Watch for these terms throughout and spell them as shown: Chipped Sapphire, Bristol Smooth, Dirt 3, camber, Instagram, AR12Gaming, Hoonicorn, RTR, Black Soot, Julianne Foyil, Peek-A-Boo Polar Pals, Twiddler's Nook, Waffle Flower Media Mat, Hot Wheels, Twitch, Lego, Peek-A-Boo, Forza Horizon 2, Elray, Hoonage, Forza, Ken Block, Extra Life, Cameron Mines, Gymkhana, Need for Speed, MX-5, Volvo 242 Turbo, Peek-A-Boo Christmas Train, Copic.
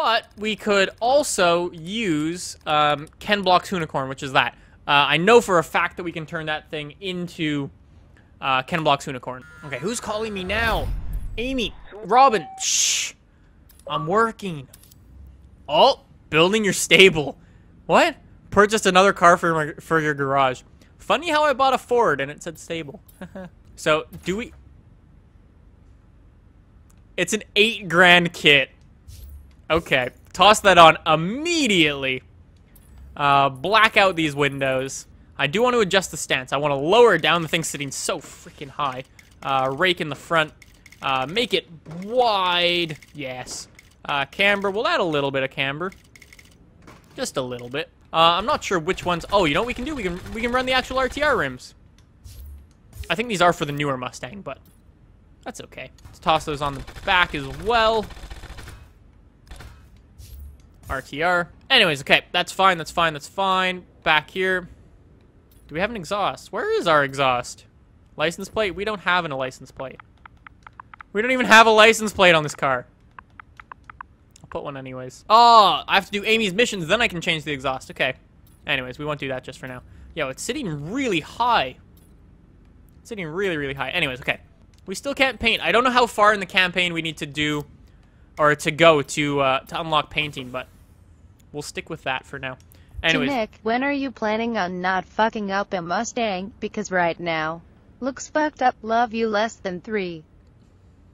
But we could also use Ken Block's Hoonicorn, which is that. I know for a fact that we can turn that thing into Ken Block's Hoonicorn. Okay, who's calling me now? Amy, Robin, shh. I'm working. Oh, building your stable. What? Purchased another car for your garage. Funny how I bought a Ford and it said stable. So, do we... It's an 8 grand kit. Okay, toss that on immediately. Black out these windows. I do want to adjust the stance. I want to lower it down. The thing's sitting so freaking high. Rake in the front. Make it wide. Yes. Camber. We'll add a little bit of camber. Just a little bit. I'm not sure which ones. Oh, you know what we can do? We can run the actual RTR rims. I think these are for the newer Mustang, but that's okay. Let's toss those on the back as well. RTR. Anyways, okay, that's fine, that's fine, that's fine. Back here. Do we have an exhaust? Where is our exhaust? License plate? We don't have a license plate. We don't even have a license plate on this car. I'll put one anyways. Oh, I have to do Amy's missions, then I can change the exhaust. Okay. Anyways, we won't do that just for now. Yo, it's sitting really high. It's sitting really, really high. Anyways, okay. We still can't paint. I don't know how far in the campaign we need to do or to go to unlock painting, but we'll stick with that for now. Anyways. Nick, when are you planning on not fucking up a Mustang? Because right now, looks fucked up. Love you less than 3.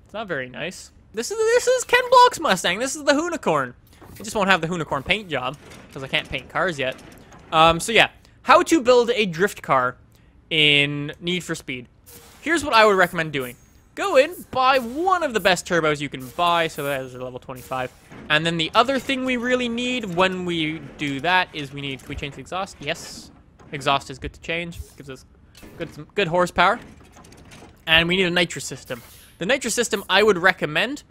It's not very nice. This is Ken Block's Mustang. This is the Hoonicorn. I just won't have the Hoonicorn paint job because I can't paint cars yet. So yeah, how to build a drift car in Need for Speed. Here's what I would recommend doing. Go in, buy one of the best turbos you can buy, so that is a level 25. And then the other thing we really need when we do that is we need... Can we change the exhaust? Yes. Exhaust is good to change. Gives us good horsepower. And we need a nitrous system. The nitrous system I would recommend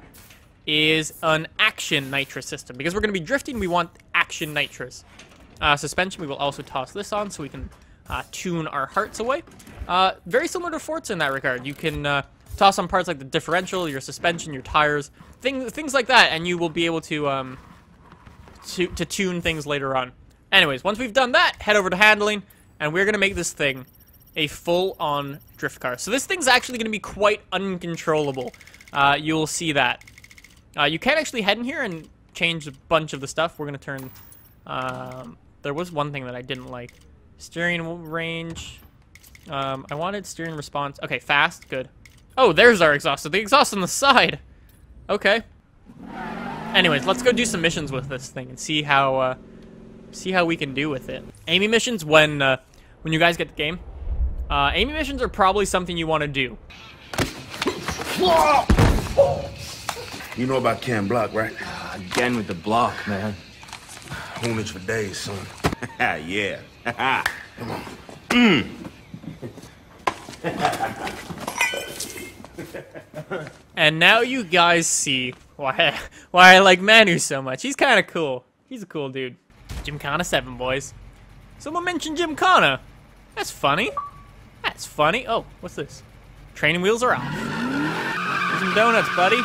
is an action nitrous system. Because we're going to be drifting, we want action nitrous. Suspension, we will also toss this on so we can tune our hearts away. Very similar to Forza in that regard. You can... toss on parts like the differential, your suspension, your tires, things like that, and you will be able to tune things later on. Anyways, once we've done that, head over to handling, and we're going to make this thing a full-on drift car. So this thing's actually going to be quite uncontrollable. You'll see that. You can actually head in here and change a bunch of the stuff. We're going to turn... there was one thing that I didn't like. Steering range. I wanted steering response. Okay, fast. Good. Oh, there's our exhaust. So the exhaust on the side. Okay. Anyways, let's go do some missions with this thing and see how we can do with it. Amy missions when you guys get the game. Amy missions are probably something you want to do. You know about Ken Block, right? Again with the block, man. Hoonage for days, son. Yeah. Come on. And now you guys see why I like Manu so much. He's kind of cool. He's a cool dude. Gymkhana 7, boys. Someone mentioned Gymkhana. That's funny. That's funny. Oh, what's this? Training wheels are off. Get some donuts, buddy.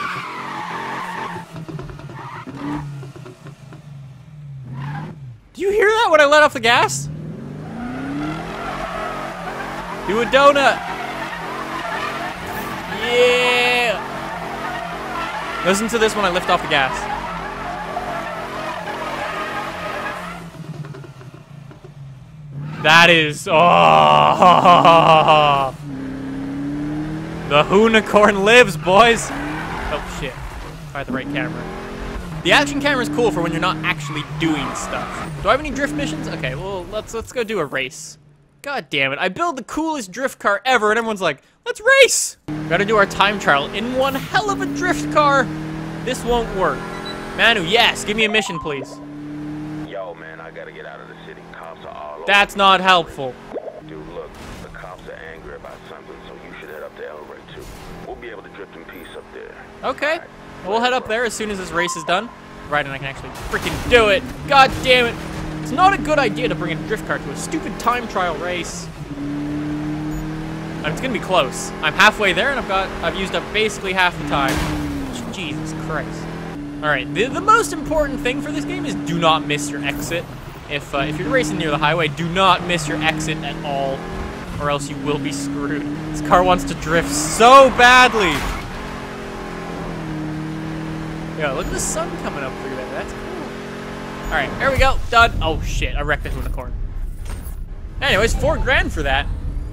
Do you hear that when I let off the gas? Do a donut. Yeah! Listen to this when I lift off the gas. That is... Oh! The Hoonicorn lives, boys! Oh, shit. Try the right camera. The action camera is cool for when you're not actually doing stuff. Do I have any drift missions? Okay, well, let's go do a race. God damn it. I build the coolest drift car ever, and everyone's like, let's race! Gotta do our time trial in one hell of a drift car. This won't work. Manu, yes, give me a mission, please. Yo, man, I gotta get out of the city. Cops are all over. That's not helpful. Dude, look, the cops are angry about something, so you should head up to Elray, too. We'll be able to drift in peace up there. Okay, right. We'll head up there as soon as this race is done. Right, and I can actually freaking do it. God damn it. It's not a good idea to bring a drift car to a stupid time trial race. It's gonna be close. I'm halfway there and I've used up basically half the time. Jesus Christ. Alright, the most important thing for this game is do not miss your exit. If you're racing near the highway, do not miss your exit at all, or else you will be screwed. This car wants to drift so badly! Yeah, look at the sun coming up through there. That's cool. Alright, there we go. Done. Oh, shit. I wrecked the Hoonicorn. Anyways, $4 grand for that.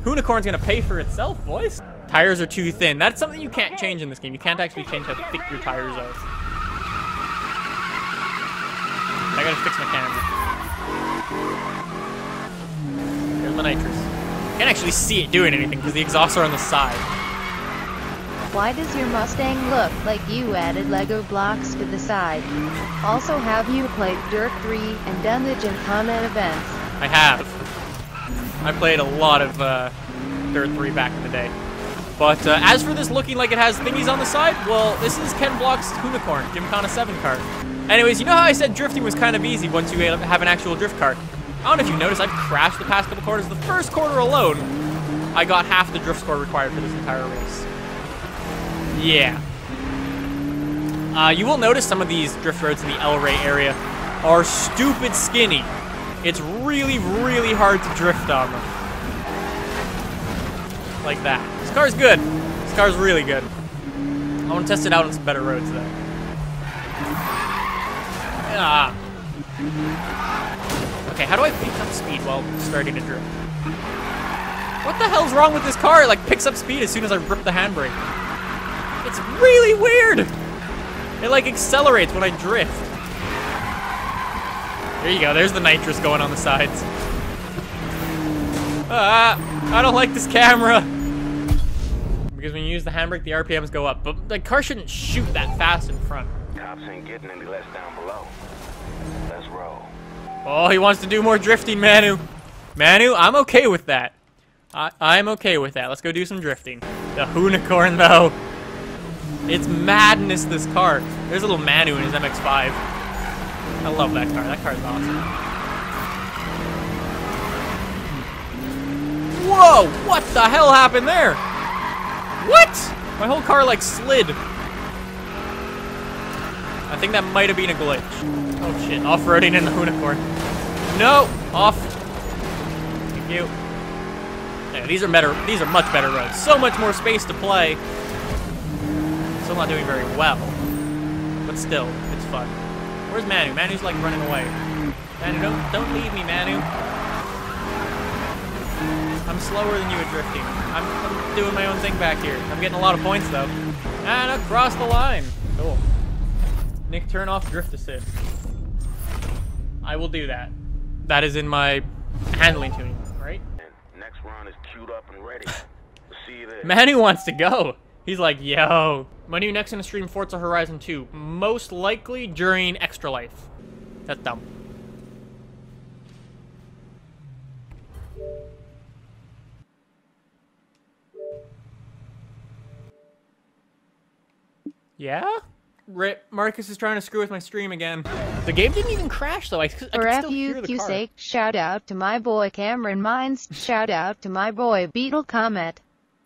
Hoonicorn's gonna pay for itself, boys. Tires are too thin. That's something you can't change in this game. You can't actually change how thick your tires are. I gotta fix my camera. Here's my nitrous. Can't actually see it doing anything because the exhausts are on the side. Why does your Mustang look like you added Lego blocks to the side? Also, have you played Dirt 3 and done the Gymkhana events? I have. I played a lot of Dirt 3 back in the day. But as for this looking like it has thingies on the side, well, this is Ken Block's Hoonicorn, Gymkhana 7 cart. Anyways, you know how I said drifting was kind of easy once you have an actual drift cart? I don't know if you noticed, I've crashed the past couple quarters. The first quarter alone, I got half the drift score required for this entire race. Yeah. You will notice some of these drift roads in the El Rey area are stupid skinny. It's really, really hard to drift on them. Like that. This car's good. This car's really good. I want to test it out on some better roads, though. Ah. Okay, how do I pick up speed while starting to drift? What the hell's wrong with this car? It, like, picks up speed as soon as I rip the handbrake. It's really weird. It like accelerates when I drift. There you go. There's the nitrous going on the sides. I don't like this camera. Because when you use the handbrake, the RPMs go up. But the car shouldn't shoot that fast in front. Cops ain't getting any less down below. Let's roll. Oh, he wants to do more drifting, Manu. Manu, I'm okay with that. I'm okay with that. Let's go do some drifting. The Hoonicorn, though. It's madness, this car. There's a little Manu in his MX-5. I love that car. That car's awesome. Whoa! What the hell happened there? What? My whole car, like, slid. I think that might have been a glitch. Oh, shit. Off-roading in the Hoonicorn. No! Off. Thank you. Yeah, these are better. These are much better roads. So much more space to play. Still not doing very well, but still, it's fun. Where's Manu? Manu's like running away. Manu, don't leave me, Manu. I'm slower than you at drifting. I'm doing my own thing back here. I'm getting a lot of points though. And across the line. Cool. Nick, turn off drift assist. I will do that. That is in my handling tuning, right? Next round is queued up and ready. We'll see you there. Manu wants to go. He's like, yo. My new next in the stream, Forza Horizon 2. Most likely during Extra Life. That's dumb. Yeah? Rip, Marcus is trying to screw with my stream again. The game didn't even crash, though. I could still hear the car. Sake, shout out to my boy Cameron Mines. Shout out to my boy Beetle Comet.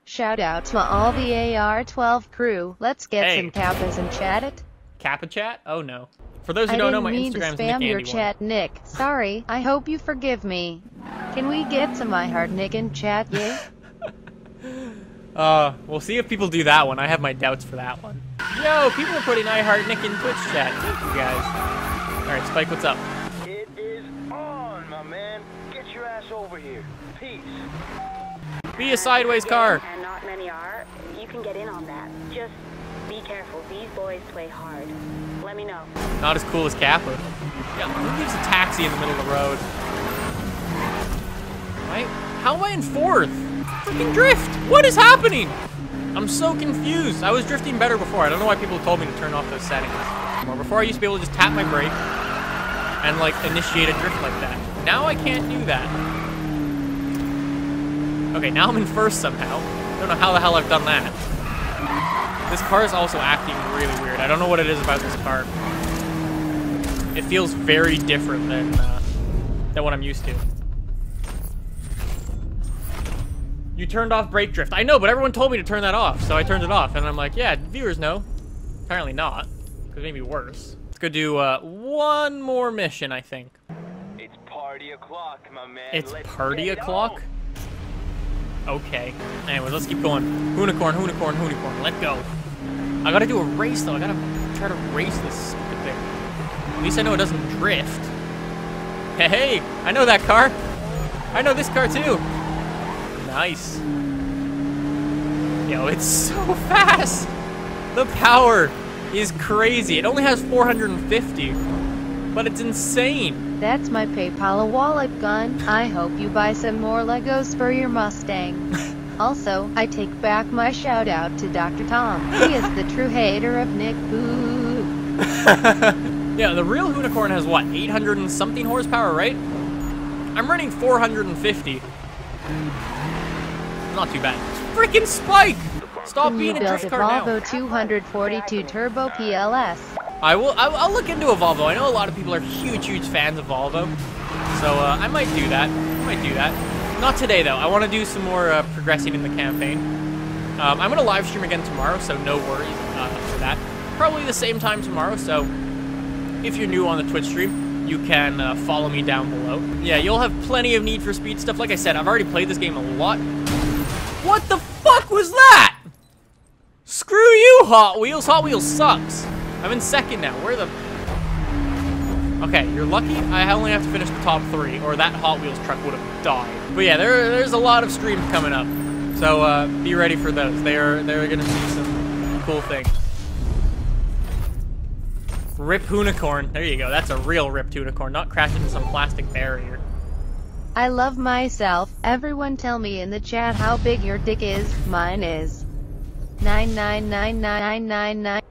Shout out to all the AR12 crew. Let's get some kappas and chat it. Kappa chat? Oh no. For those who don't know, my Instagram is Nick Andy1. Your chat, Nick. Sorry. I hope you forgive me. Can we get some I Heart Nick and chat, yeah? We'll see if people do that one. I have my doubts for that one. Yo, people are putting I Heart Nick in Twitch chat. Thank you guys. All right, Spike, what's up? It is on, my man. Get your ass over here. Peace. Be a sideways car. And not many are. You can get in on that. Just be careful. These boys play hard. Let me know. Not as cool as Kappa. Yeah, who gives a taxi in the middle of the road? Right? How am I in fourth? Freaking drift! What is happening? I'm so confused. I was drifting better before. I don't know why people told me to turn off those settings. Well, before I used to be able to just tap my brake and like initiate a drift like that. Now I can't do that. Okay, now I'm in first somehow. I don't know how the hell I've done that. This car is also acting really weird. I don't know what it is about this car. It feels very different than what I'm used to. You turned off brake drift. I know, but everyone told me to turn that off, so I turned it off. And I'm like, yeah, viewers know. Apparently not. Could maybe worse. Let's go do one more mission, I think. It's party o'clock, my man. It's party o'clock? Okay. Anyways, let's keep going. Hoonicorn, Hoonicorn, Hoonicorn. Let go. I gotta do a race, though. I gotta try to race this stupid thing. At least I know it doesn't drift. Hey, I know that car. I know this car, too. Nice. Yo, it's so fast. The power is crazy. It only has 450, but it's insane. That's my PayPal wallet gun. I hope you buy some more Legos for your Mustang. Also, I take back my shout out to Dr. Tom. He is the true hater of Nick Boo. Yeah, the real Hoonicorn has what, 800 and something horsepower, right? I'm running 450. Not too bad. Freaking Spike! Stop being a drift car now. Volvo 242 Turbo PLS. I'll look into a Volvo. I know a lot of people are huge fans of Volvo, so I might do that. Not today though. I want to do some more progressing in the campaign. I'm gonna live stream again tomorrow, so no worries for that. Probably the same time tomorrow. So if you're new on the Twitch stream, you can follow me down below. Yeah, you'll have plenty of Need for Speed stuff. Like I said, I've already played this game a lot. What the fuck was that? Screw you, Hot Wheels. Hot Wheels sucks. I'm in second now. Where the... Okay, you're lucky I only have to finish the top three, or that Hot Wheels truck would have died. But yeah, there's a lot of streams coming up, so be ready for those. They're gonna see some cool things. Rip Hoonicorn. There you go. That's a real ripped Hoonicorn, not crashing into some plastic barrier. I love myself. Everyone tell me in the chat how big your dick is. Mine is 9999999.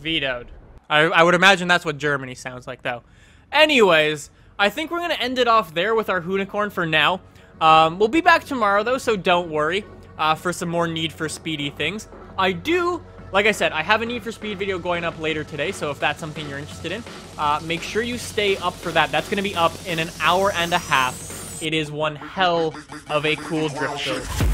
Vetoed. I would imagine that's what Germany sounds like, though. Anyways, I think we're gonna end it off there with our Hoonicorn for now. We'll be back tomorrow, though, so don't worry for some more Need for Speedy things. I do, like I said, I have a Need for Speed video going up later today, so if that's something you're interested in, make sure you stay up for that. That's gonna be up in an hour and a half. It is one hell of a cool drift show.